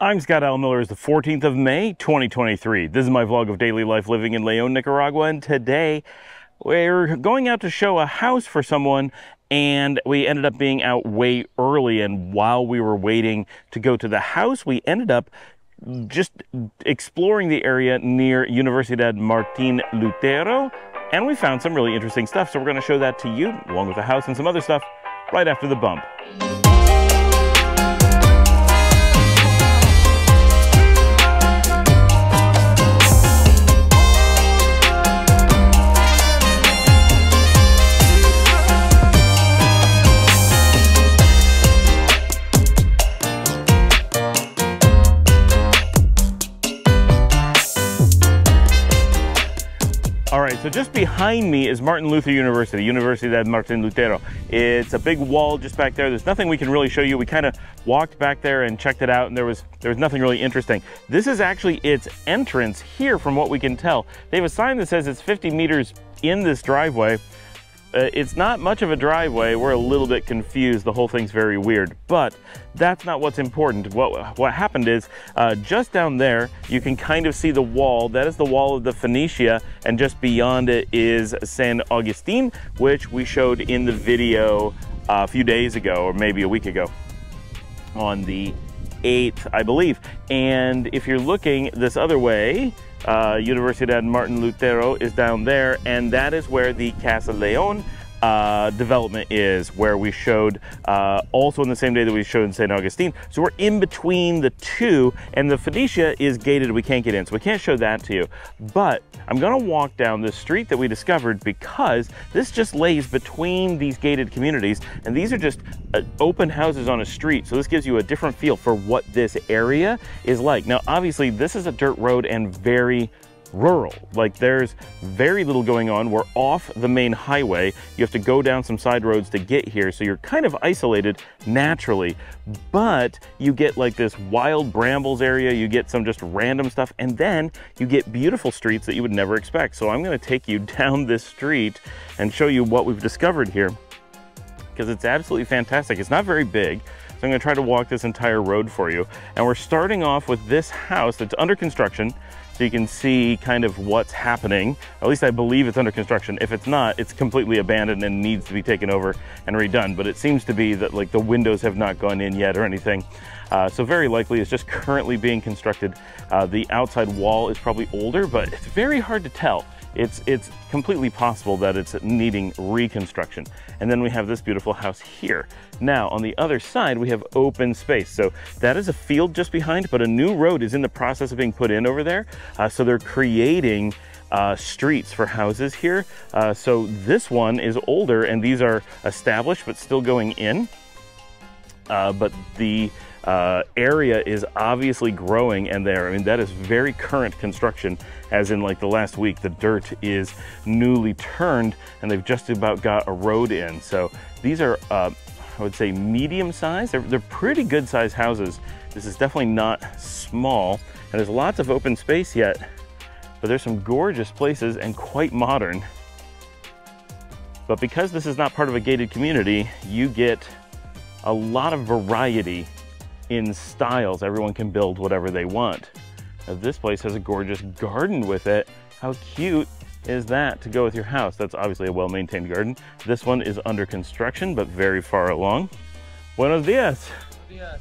I'm Scott Al Miller. It's the 14th of May, 2023. This is my vlog of daily life living in León, Nicaragua, and today we're going out to show a house for someone, and we ended up being out way early, and while we were waiting to go to the house, we ended up just exploring the area near Universidad Martín Lutero, and we found some really interesting stuff, so we're going to show that to you, along with the house and some other stuff, right after the bump. So just behind me is Martin Luther University, Universidad Martín Lutero. It's a big wall just back there. There's nothing we can really show you. We kind of walked back there and checked it out, and there was nothing really interesting. This is actually its entrance here from what we can tell. They have a sign that says it's 50 meters in this driveway. It's not much of a driveway. We're a little bit confused. The whole thing's very weird, but that's not what's important. What happened is just down there, you can kind of see the wall. That is the wall of the Phoenicia, and just beyond it is San Agustín, which we showed in the video a few days ago, or maybe a week ago, on the 8th, I believe. And if you're looking this other way, Universidad Martín Lutero is down there, and that is where the Casa León development is, where we showed also on the same day that we showed in San Agustín. So we're in between the two, and the Phoenicia is gated. We can't get in, so we can't show that to you. But I'm gonna walk down this street that we discovered, because this just lays between these gated communities, and these are just open houses on a street. So this gives you a different feel for what this area is like. Now, obviously this is a dirt road and very rural. Like, there's very little going on. We're off the main highway. You have to go down some side roads to get here, so you're kind of isolated naturally, but you get like this wild brambles area, you get some just random stuff, and then you get beautiful streets that you would never expect. So I'm going to take you down this street and show you what we've discovered here, because it's absolutely fantastic. It's not very big, so I'm going to try to walk this entire road for you. And we're starting off with this house that's under construction, so you can see kind of what's happening. At least I believe it's under construction. If it's not, it's completely abandoned and needs to be taken over and redone. But it seems to be that, like, the windows have not gone in yet or anything. So very likely it's just currently being constructed. The outside wall is probably older, but it's very hard to tell. It's completely possible that it's needing reconstruction. And then we have this beautiful house here. Now, on the other side, we have open space. So that is a field just behind, but a new road is in the process of being put in over there. So they're creating streets for houses here. So this one is older, and these are established but still going in. But the area is obviously growing, and there, I mean, that is very current construction, as in like the last week. The dirt is newly turned, and they've just about got a road in. So these are, I would say, medium sized. They're pretty good sized houses. This is definitely not small, and there's lots of open space yet, but there's some gorgeous places and quite modern. But because this is not part of a gated community, you get a lot of variety in styles. Everyone can build whatever they want. Now, this place has a gorgeous garden with it. How cute is that to go with your house? That's obviously a well-maintained garden. This one is under construction, but very far along. Buenos dias. Buenos dias.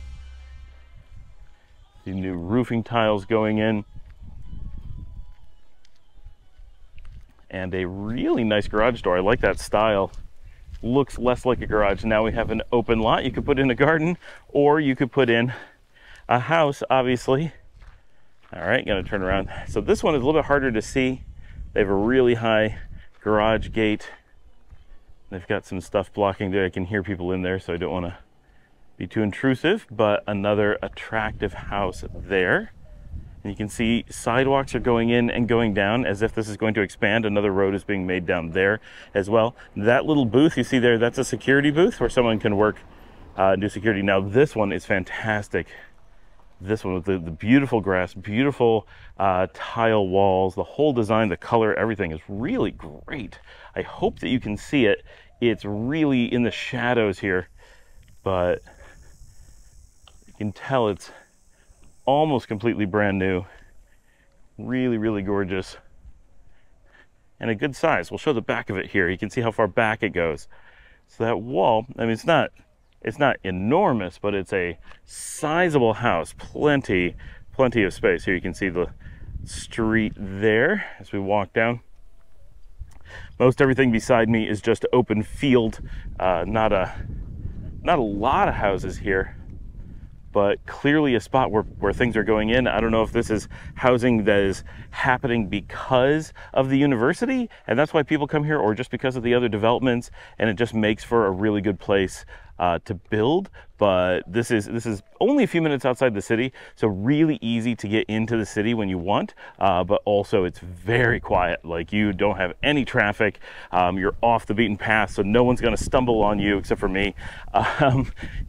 The new roofing tiles going in. And a really nice garage door. I like that style. Looks less like a garage. Now we have an open lot. You could put in a garden, or you could put in a house, obviously. All right, gonna turn around. So this one is a little bit harder to see. They have a really high garage gate. They've got some stuff blocking there. I can hear people in there, so I don't want to be too intrusive, but another attractive house there. And you can see sidewalks are going in and going down, as if this is going to expand. Another road is being made down there as well. That little booth you see there, that's a security booth where someone can work, do security. Now this one is fantastic. This one with the beautiful grass, beautiful tile walls, the whole design, the color, everything is really great. I hope that you can see it. It's really in the shadows here, but you can tell it's almost completely brand new. Really, really gorgeous. And a good size. We'll show the back of it here. You can see how far back it goes. So that wall, I mean, it's not enormous, but it's a sizable house. Plenty of space. Here you can see the street there as we walk down. Most everything beside me is just open field. Not a lot of houses here, but clearly a spot where things are going in. I don't know if this is housing that is happening because of the university, and that's why people come here, or just because of the other developments, and it just makes for a really good place to build. But this is only a few minutes outside the city, so really easy to get into the city when you want, but also it's very quiet. Like, you don't have any traffic. You're off the beaten path, so no one's gonna stumble on you except for me.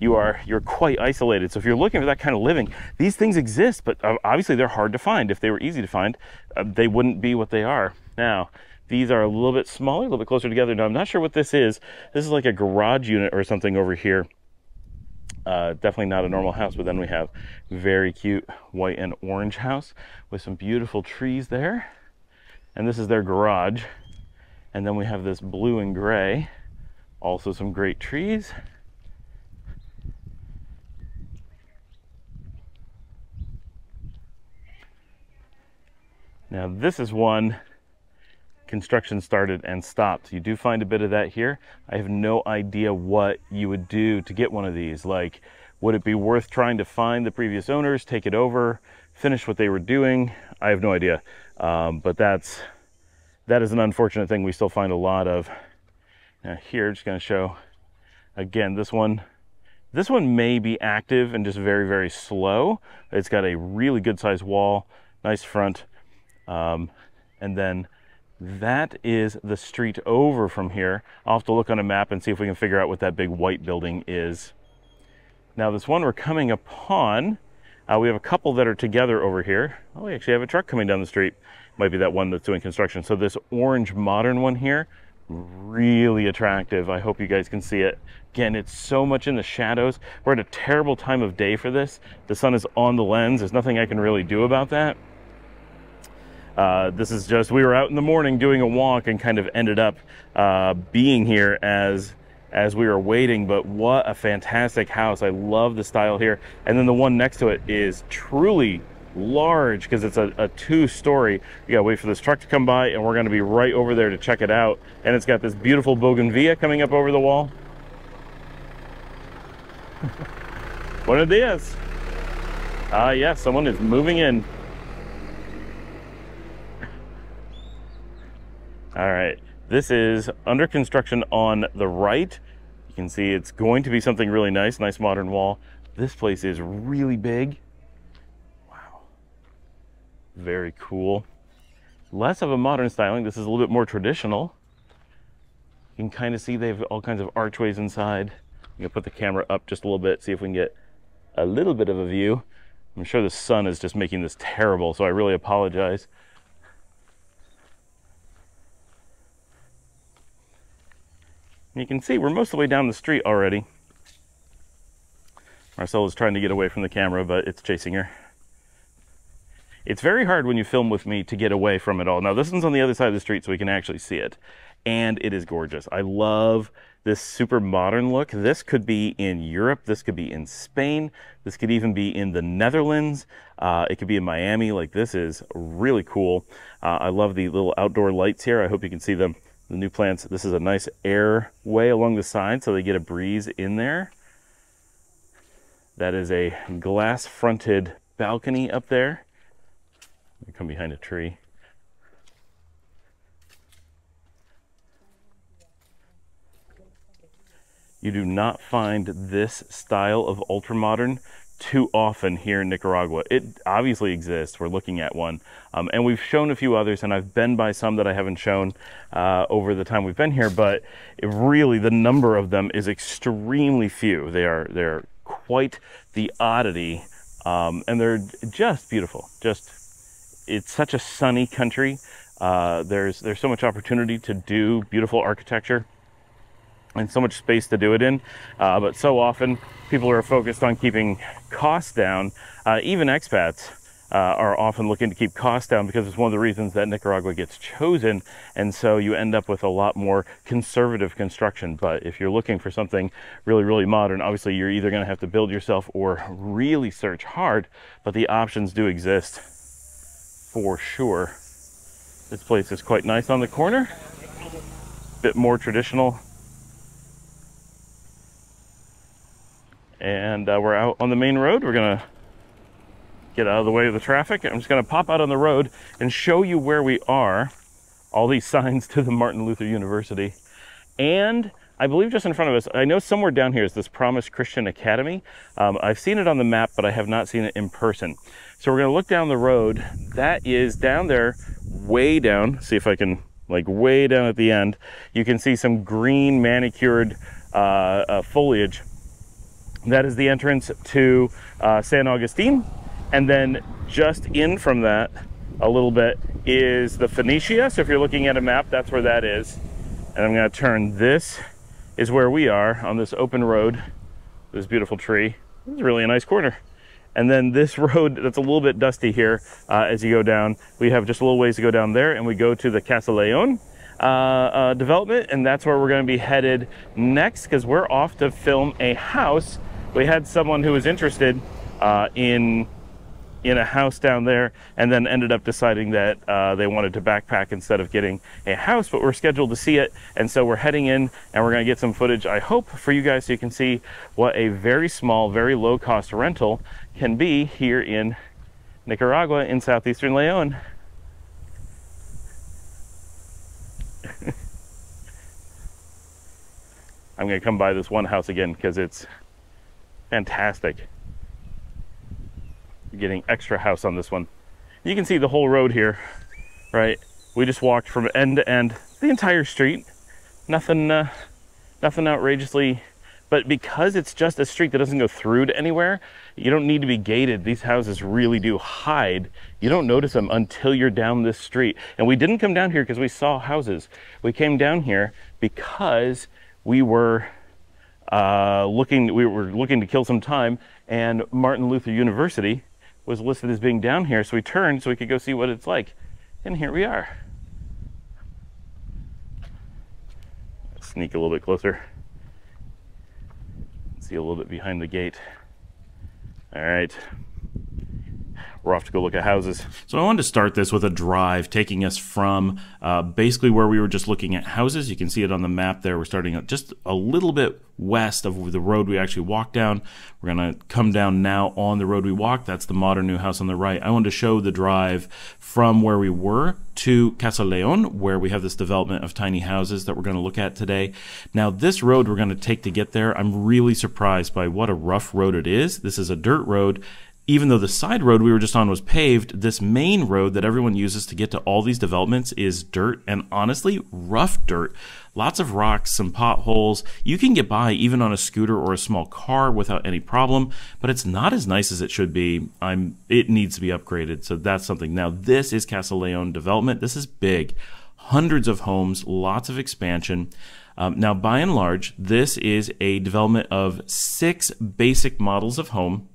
You're quite isolated. So if you're looking for that kind of living, these things exist, but obviously they're hard to find. If they were easy to find, they wouldn't be what they are now. These are a little bit smaller, a little bit closer together. Now, I'm not sure what this is. This is like a garage unit or something over here. Definitely not a normal house, but then we have very cute white and orange house with some beautiful trees there. And this is their garage. And then we have this blue and gray, also some great trees. Now, this is one construction started and stopped. You do find a bit of that here. I have no idea what you would do to get one of these. Like, would it be worth trying to find the previous owners, take it over, finish what they were doing? I have no idea. But that is an unfortunate thing we still find a lot of. Now here, I'm just going to show again this one. This one may be active and just very, very slow. It's got a really good sized wall, nice front, and then that is the street over from here. I'll have to look on a map and see if we can figure out what that big white building is. Now, this one we're coming upon, we have a couple that are together over here. Oh, we actually have a truck coming down the street. Might be that one that's doing construction. So this orange modern one here, really attractive. I hope you guys can see it. Again, it's so much in the shadows. We're at a terrible time of day for this. The sun is on the lens. There's nothing I can really do about that. This is just, we were out in the morning doing a walk and kind of ended up being here as we were waiting. But what a fantastic house. I love the style here. And then the one next to it is truly large because it's a two-story. You gotta wait for this truck to come by, and we're gonna be right over there to check it out. And it's got this beautiful bougainvillea coming up over the wall. Buenos dias. Yeah, someone is moving in. All right, this is under construction on the right. You can see it's going to be something really nice, nice modern wall. This place is really big. Wow, very cool. Less of a modern styling. This is a little bit more traditional. You can kind of see they have all kinds of archways inside. I'm gonna put the camera up just a little bit, see if we can get a little bit of a view. I'm sure the sun is just making this terrible, so I really apologize. You can see we're most of the way down the street already. Marcela's trying to get away from the camera, but it's chasing her. It's very hard when you film with me to get away from it all. Now, this one's on the other side of the street, so we can actually see it. And it is gorgeous. I love this super modern look. This could be in Europe. This could be in Spain. This could even be in the Netherlands. It could be in Miami. Like, this is really cool. I love the little outdoor lights here. I hope you can see them. The new plants, this is a nice airway along the side, so they get a breeze in there. That is a glass-fronted balcony up there. They come behind a tree. You do not find this style of ultramodern too often here in Nicaragua. It obviously exists. We're looking at one, and we've shown a few others, and I've been by some that I haven't shown over the time we've been here, but really the number of them is extremely few. They're quite the oddity, and they're just beautiful. Just, it's such a sunny country. There's so much opportunity to do beautiful architecture. and so much space to do it in. But so often people are focused on keeping costs down. Even expats are often looking to keep costs down because it's one of the reasons that Nicaragua gets chosen. And so you end up with a lot more conservative construction. But if you're looking for something really, really modern, obviously you're either going to have to build yourself or really search hard, but the options do exist for sure. This place is quite nice on the corner, a bit more traditional. And we're out on the main road. We're going to get out of the way of the traffic. I'm just going to pop out on the road and show you where we are. All these signs to the Martin Luther University. And I believe just in front of us, I know somewhere down here is this Promised Christian Academy. I've seen it on the map, but I have not seen it in person. So we're going to look down the road. That is down there, way down. See if I can, like, way down at the end. You can see some green manicured foliage. That is the entrance to San Agustín. And then just in from that a little bit is the Phoenicia. So if you're looking at a map, that's where that is. And I'm going to turn. This is where we are on this open road, this beautiful tree. It's really a nice corner. And then this road that's a little bit dusty here as you go down. We have just a little ways to go down there, and we go to the Casa León development. And that's where we're going to be headed next, because we're off to film a house. We had someone who was interested in a house down there, and then ended up deciding that they wanted to backpack instead of getting a house, but we're scheduled to see it. And so we're heading in, and we're going to get some footage, I hope, for you guys, so you can see what a very small, very low cost rental can be here in Nicaragua, in southeastern León. I'm going to come by this one house again because it's fantastic. Getting extra house on this one. You can see the whole road here, right? We just walked from end to end, the entire street. Nothing nothing outrageously, but because it's just a street that doesn't go through to anywhere, you don't need to be gated. These houses really do hide. You don't notice them until you're down this street. And we didn't come down here because we saw houses. We came down here because we were looking to kill some time, and Martin Luther University was listed as being down here, so we turned so we could go see what it's like. And here we are. Sneak a little bit closer. See a little bit behind the gate. All right. We're off to go look at houses. So I wanted to start this with a drive taking us from basically where we were just looking at houses. You can see it on the map there. We're starting just a little bit west of the road we actually walked down. We're going to come down now on the road we walked. That's the modern new house on the right. I wanted to show the drive from where we were to Casa Leon, where we have this development of tiny houses that we're going to look at today. Now, this road we're going to take to get there, I'm really surprised by what a rough road it is. This is a dirt road. Even though the side road we were just on was paved, this main road that everyone uses to get to all these developments is dirt, and honestly, rough dirt. Lots of rocks, some potholes. You can get by even on a scooter or a small car without any problem, but it's not as nice as it should be. It needs to be upgraded, so that's something. Now, this is Casa León development. This is big. Hundreds of homes, lots of expansion. Now, by and large, this is a development of 6 basic models of home.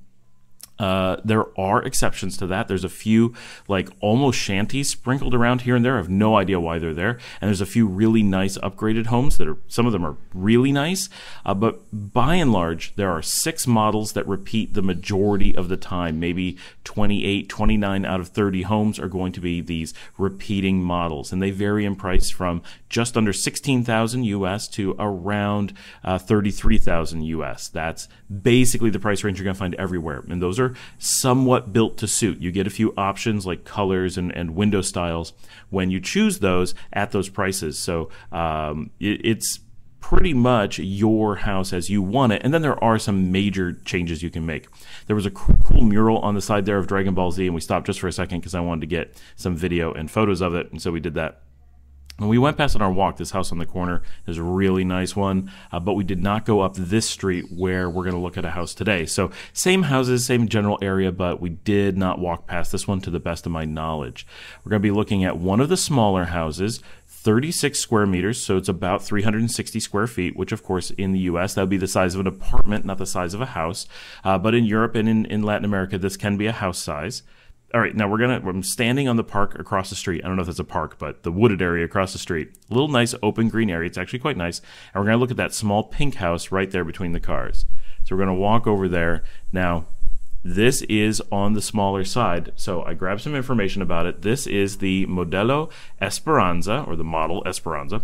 There are exceptions to that. There's a few like almost shanties sprinkled around here and there. I have no idea why they're there. And there's a few really nice upgraded homes that are, some of them are really nice. But by and large, there are 6 models that repeat the majority of the time. Maybe 28, 29 out of 30 homes are going to be these repeating models. And they vary in price from just under 16,000 US to around 33,000 US. That's basically the price range you're going to find everywhere. And those are somewhat built to suit. You get a few options like colors and window styles when you choose those at those prices. So it's pretty much your house as you want it. And then there are some major changes you can make. There was a cool mural on the side there of Dragon Ball Z, and we stopped just for a second because I wanted to get some video and photos of it, and so we did that. When we went past on our walk, this house on the corner is a really nice one, but we did not go up this street where we're going to look at a house today. So same houses, same general area, but we did not walk past this one to the best of my knowledge. We're going to be looking at one of the smaller houses, 36 square meters, so it's about 360 square feet, which of course in the US that would be the size of an apartment, not the size of a house. But in Europe and in Latin America, this can be a house size. All right, now I'm standing on the park across the street. I don't know if that's a park, but the wooded area across the street. A little nice open green area. It's actually quite nice. And we're going to look at that small pink house right there between the cars. So we're going to walk over there. Now, this is on the smaller side. So I grabbed some information about it. This is the Modelo Esperanza, or the Model Esperanza,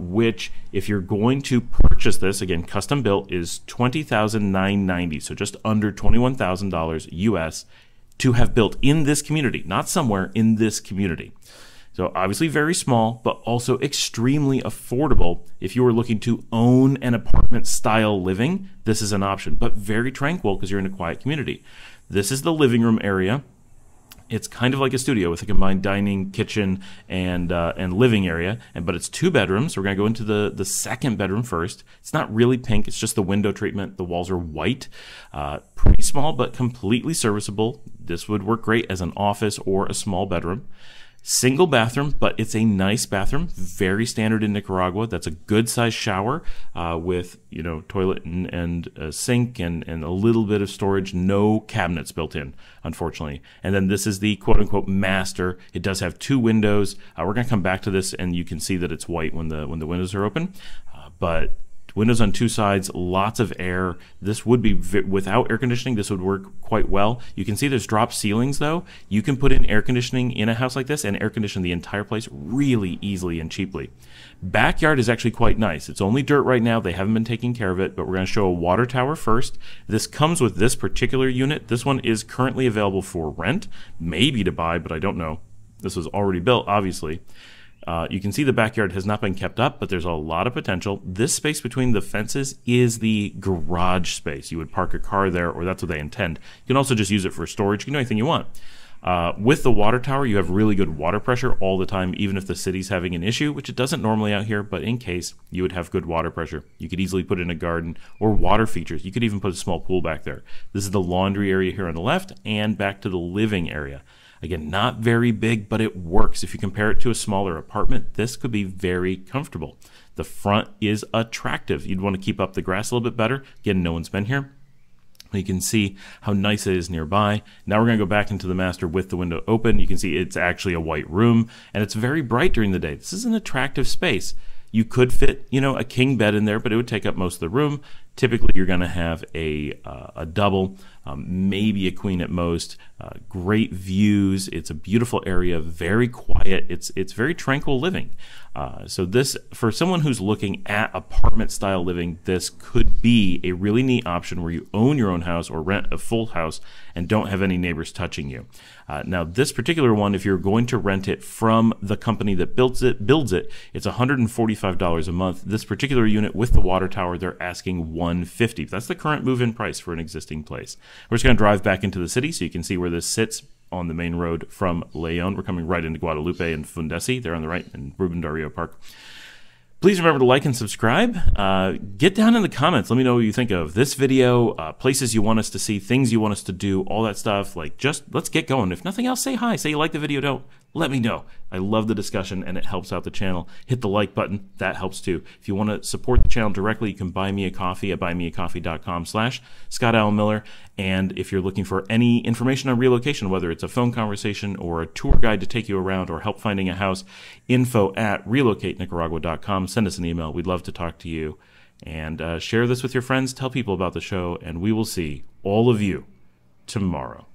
which if you're going to purchase this, again, custom built, is $20,990. So just under $21,000 US. To have built in this community, not somewhere, in this community. So obviously very small, but also extremely affordable. If you were looking to own an apartment style living, this is an option, but very tranquil because you're in a quiet community. This is the living room area. It's kind of like a studio with a combined dining, kitchen, and living area. But it's two bedrooms. So we're going to go into the second bedroom first. It's not really pink. It's just the window treatment. The walls are white. Pretty small, but completely serviceable. This would work great as an office or a small bedroom. Single bathroom, but it's a nice bathroom, very standard in Nicaragua. That's a good size shower with, you know, toilet and a sink and a little bit of storage, no cabinets built in, unfortunately. And then this is the quote unquote master. It does have two windows. We're gonna come back to this, and you can see that it's white when the windows are open, but windows on two sides, lots of air. This would be, without air conditioning, this would work quite well. You can see there's drop ceilings though. You can put in air conditioning in a house like this and air condition the entire place really easily and cheaply. Backyard is actually quite nice. It's only dirt right now. They haven't been taking care of it, but we're going to show a water tower first. This comes with this particular unit. This one is currently available for rent, maybe to buy, but I don't know. This was already built, obviously. You can see the backyard has not been kept up, but there's a lot of potential. This space between the fences is the garage space. You would park a car there, or that's what they intend. You can also just use it for storage. You can do anything you want. With the water tower, you have really good water pressure all the time, even if the city's having an issue, which it doesn't normally out here, but in case, you would have good water pressure. You could easily put in a garden or water features. You could even put a small pool back there. This is the laundry area here on the left, and back to the living area. Again, not very big, but it works. If you compare it to a smaller apartment, this could be very comfortable. The front is attractive. You'd want to keep up the grass a little bit better. Again, no one's been here. You can see how nice it is nearby. Now we're going to go back into the master with the window open. You can see it's actually a white room, and it's very bright during the day. This is an attractive space. You could fit, you know, a king bed in there, but it would take up most of the room. Typically, you're going to have a double, maybe a queen at most. Great views. It's a beautiful area, very quiet. It's very tranquil living. So this, for someone who's looking at apartment-style living, this could be a really neat option where you own your own house or rent a full house and don't have any neighbors touching you. Now, this particular one, if you're going to rent it from the company that builds it, it's $145 a month. This particular unit with the water tower, they're asking $150. That's the current move-in price for an existing place. We're just going to drive back into the city so you can see where this sits on the main road from León. We're coming right into Guadalupe and Fundesi. They're on the right, and Ruben Dario Park. Please remember to like and subscribe. Get down in the comments. Let me know what you think of this video, places you want us to see, things you want us to do, all that stuff. Like, just let's get going. If nothing else, say hi. Say you like the video. Don't. Let me know. I love the discussion, and it helps out the channel. Hit the like button. That helps too. If you want to support the channel directly, you can buy me a coffee at buymeacoffee.com/Scott Al Miller. And if you're looking for any information on relocation, whether it's a phone conversation or a tour guide to take you around or help finding a house, info@relocatenicaragua.com. Send us an email. We'd love to talk to you. And share this with your friends. Tell people about the show. And we will see all of you tomorrow.